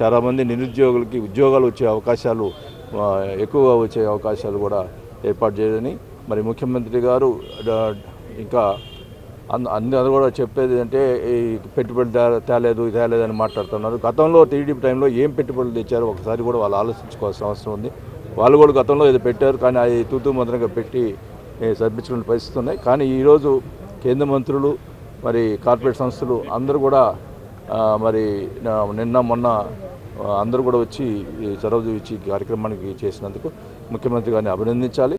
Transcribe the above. చాలా మంది నిరుద్యోగులకి ఉద్యోగాలు వచ్చే అవకాశాలు ఎక్కువగా వచ్చే అవకాశాలు కూడా ఏర్పాటు చేయని మరి ముఖ్యమంత్రి గారు ఇంకా అందరూ కూడా చెప్పేది అంటే ఈ పెట్టుబడి తేలేదు తేలేదని మాట్లాడుతున్నారు. గతంలో టీడీపీ టైంలో ఏం పెట్టుబడులు తెచ్చారో ఒకసారి కూడా వాళ్ళు ఆలోచించుకోవాల్సిన అవసరం ఉంది. వాళ్ళు కూడా గతంలో ఏదో పెట్టారు కానీ అది తూతూ మంత్రంగా పెట్టి సర్పించిన పరిస్థితులు ఉన్నాయి. కానీ ఈరోజు కేంద్ర మంత్రులు మరి కార్పొరేట్ సంస్థలు అందరూ కూడా మరి నిన్న మొన్న అందరూ కూడా వచ్చి చొరవ చూపించి కార్యక్రమానికి చేసినందుకు ముఖ్యమంత్రి గారిని అభినందించాలి.